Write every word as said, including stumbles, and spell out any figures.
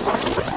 All right.